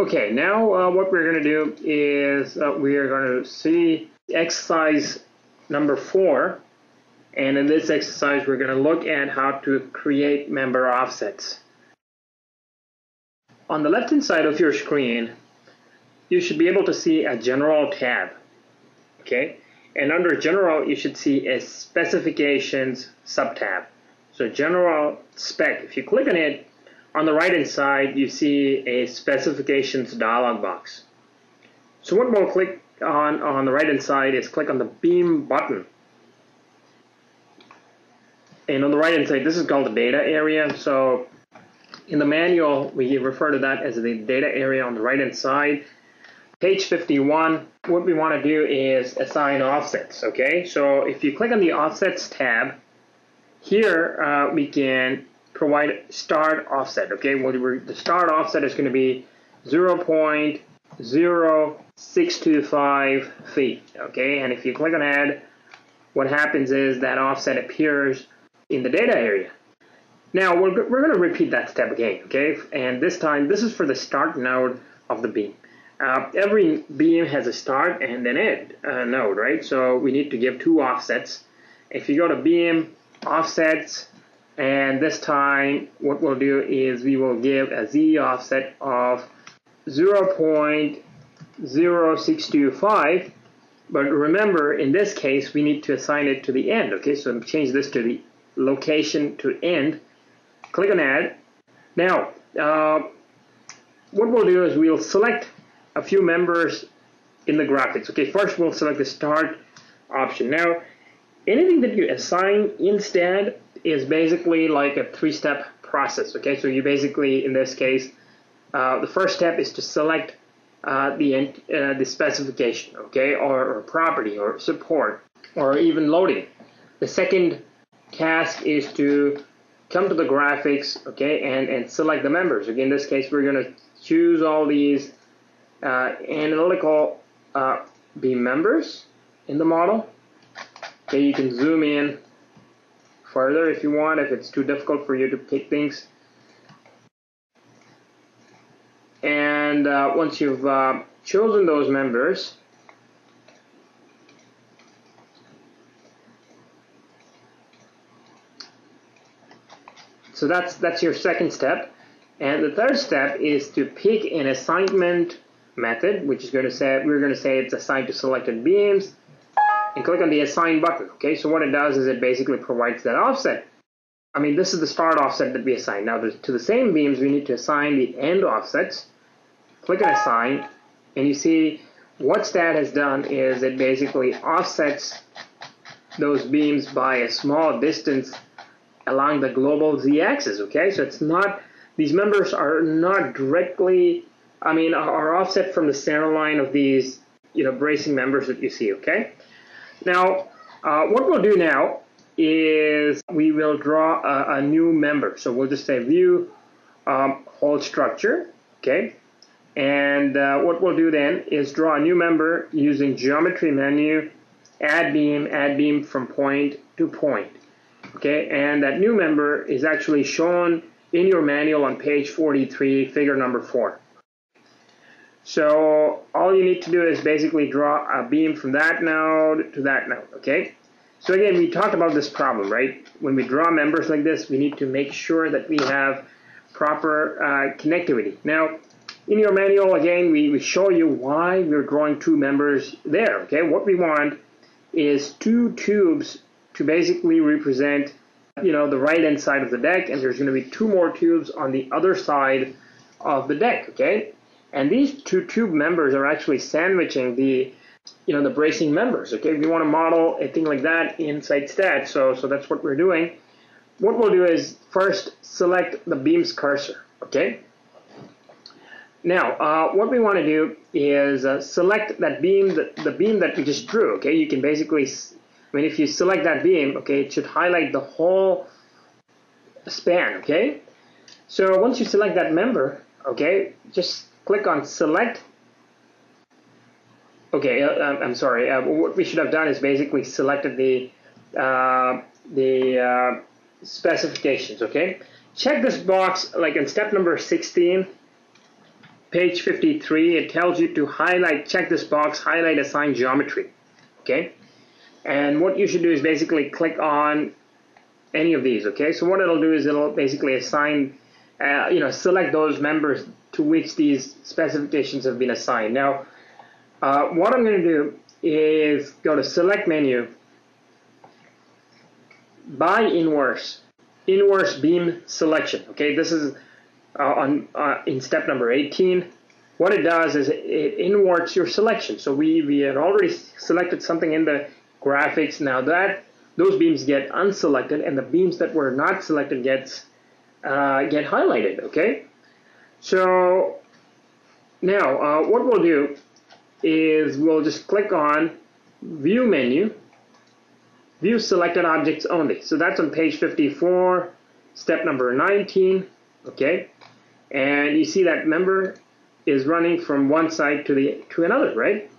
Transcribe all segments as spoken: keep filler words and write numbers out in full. Okay, now uh, what we're going to do is uh, we are going to see exercise number four. And in this exercise, we're going to look at how to create member offsets. On the left-hand side of your screen, you should be able to see a General tab, okay? And under General, you should see a Specifications sub-tab. So General Spec, if you click on it, on the right-hand side, you see a Specifications dialog box. So what we'll click on on the right-hand side is click on the Beam button. And on the right-hand side, this is called the data area. So in the manual, we refer to that as the data area on the right-hand side. Page fifty-one, what we want to do is assign offsets, okay? So if you click on the Offsets tab, here uh, we can provide start offset, okay? Well, the start offset is going to be zero point zero six two five feet, okay? And if you click on Add, what happens is that offset appears in the data area. Now, we're, we're going to repeat that step again, okay? And this time, this is for the start node of the beam. Uh, every beam has a start and an end uh, node, right? So we need to give two offsets. If you go to Beam, Offsets, and this time what we'll do is we will give a Z offset of zero point zero six two five. But remember, in this case, we need to assign it to the end, okay? So change this to the location to end. Click on Add. Now, uh, what we'll do is we'll select a few members in the graphics. Okay, first we'll select the start option. Now, anything that you assign in STAAD is basically like a three-step process, okay? So you basically, in this case, uh, the first step is to select uh, the, end, uh, the specification, okay, or, or property, or support, or even loading. The second task is to come to the graphics, okay, and, and select the members. Again, in this case, we're going to choose all these uh, analytical uh, beam members in the model. Okay, you can zoom in further if you want, if it's too difficult for you to pick things. And uh, once you've uh, chosen those members, so that's that's your second step. And the third step is to pick an assignment method, which is going to say we're going to say it's assigned to selected beams, and click on the Assign button. Okay, so what it does is it basically provides that offset. I mean, this is the start offset that we assigned. Now, to the same beams, we need to assign the end offsets. Click on Assign, and you see what STAAD has done is it basically offsets those beams by a small distance along the global z-axis, okay? So it's not, these members are not directly, I mean, are offset from the center line of these, you know, bracing members that you see, okay? Now, uh, what we'll do now is we will draw a, a new member. So we'll just say View um, Whole Structure, okay? And uh, what we'll do then is draw a new member using Geometry menu, Add Beam, Add Beam from Point to Point. Okay, and that new member is actually shown in your manual on page forty-three, figure number four. So all you need to do is basically draw a beam from that node to that node, okay? So again, we talked about this problem, right? When we draw members like this, we need to make sure that we have proper uh, connectivity. Now, in your manual, again, we, we show you why we're drawing two members there, okay? What we want is two tubes to basically represent, you know, the right-hand side of the deck, and there's going to be two more tubes on the other side of the deck, okay? And these two tube members are actually sandwiching the, you know, the bracing members, okay? We want to model a thing like that inside STAAD, so, so that's what we're doing. What we'll do is first select the beam's cursor, okay? Now, uh, what we want to do is uh, select that beam, the, the beam that we just drew, okay? You can basically... I mean, if you select that beam, okay, it should highlight the whole span, okay? So once you select that member, okay, just click on Select. Okay, uh, I'm sorry. Uh, what we should have done is basically selected the, uh, the uh, specifications, okay? Check this box, like in step number sixteen, page fifty-three, it tells you to highlight, check this box, highlight assigned geometry, okay? And what you should do is basically click on any of these, okay? So what it'll do is it'll basically assign, uh, you know, select those members to which these specifications have been assigned. Now, uh, what I'm going to do is go to select menu, by inverse, inverse beam selection, okay? This is uh, on uh, in step number eighteen. What it does is it, it inverts your selection. So we, we had already selected something in the graphics. Now that those beams get unselected and the beams that were not selected gets uh, get highlighted, okay? So now uh, what we'll do is we'll just click on view menu, view selected objects only. So that's on page fifty-four, step number nineteen, okay? And you see that member is running from one side to the to another, right?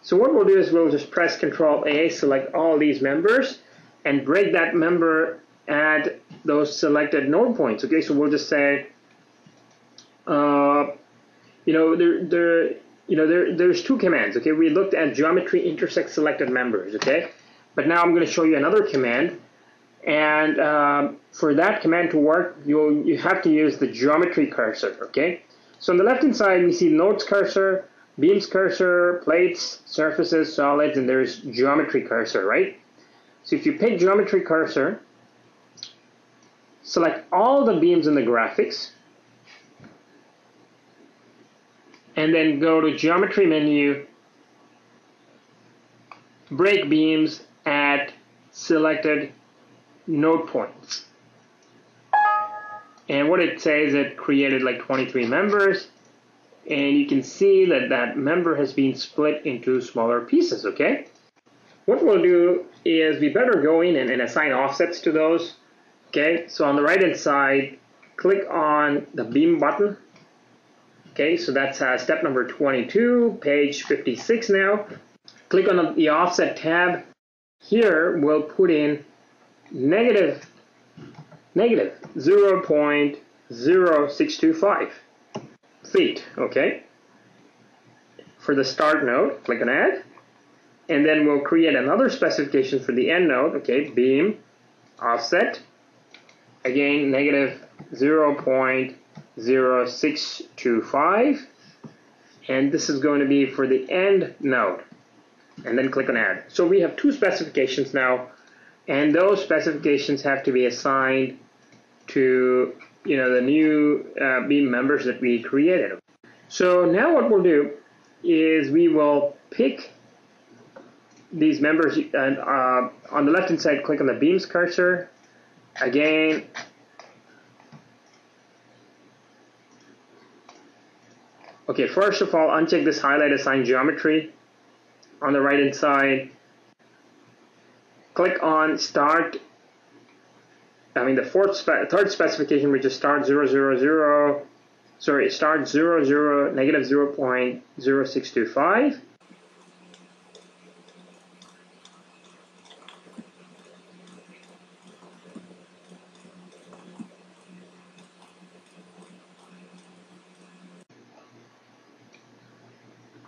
So what we'll do is we'll just press Control A, select all these members, and break that member at those selected node points, okay? So we'll just say, uh, you know, there, there, you know, there, there's two commands, okay? We looked at geometry intersect selected members, okay? But now I'm going to show you another command, and um, for that command to work, you'll you have to use the geometry cursor, okay? So on the left hand side, we see nodes cursor, beams cursor, plates, surfaces, solids, and there's geometry cursor, right? So if you pick geometry cursor, select all the beams in the graphics, and then go to geometry menu, break beams at selected node points. And what it says, it created like twenty-three members, and you can see that that member has been split into smaller pieces, okay? What we'll do is we better go in and, and assign offsets to those, okay? So on the right hand side, click on the beam button, okay? So that's uh, step number twenty-two, page fifty-six now. Click on the offset tab. Here we'll put in negative, negative zero point zero six two five feet, okay? For the start node, click on add. And then we'll create another specification for the end node, okay? Beam, offset, again, negative zero point zero six two five. And this is going to be for the end node. And then click on add. So we have two specifications now, and those specifications have to be assigned to, you know, the new uh, beam members that we created. So now what we'll do is we will pick these members, and uh, on the left hand side, click on the beams cursor again, okay? First of all, uncheck this highlight assigned geometry. On the right hand side, click on start, I mean the fourth spe third specification, which is start zero zero zero, sorry, start zero zero negative zero point zero six two five,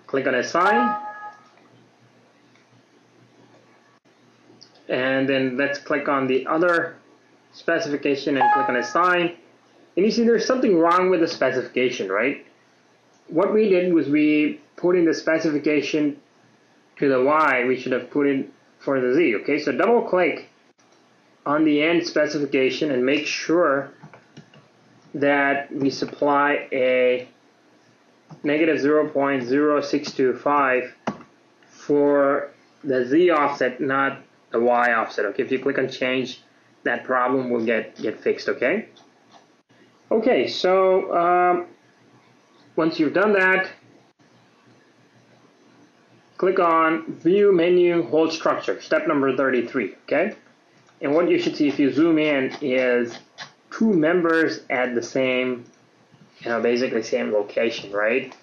click on assign. And then let's click on the other specification and click on assign. And you see there's something wrong with the specification, right? What we did was we put in the specification to the Y, we should have put in for the Z, okay? So double click on the end specification and make sure that we supply a negative zero point zero six two five for the Z offset, not the Y offset, okay? If you click on change, that problem will get get fixed, okay? Okay, so um, once you've done that, click on view menu, hold structure, step number thirty-three, okay? And what you should see if you zoom in is two members at the same, you know, basically same location, right?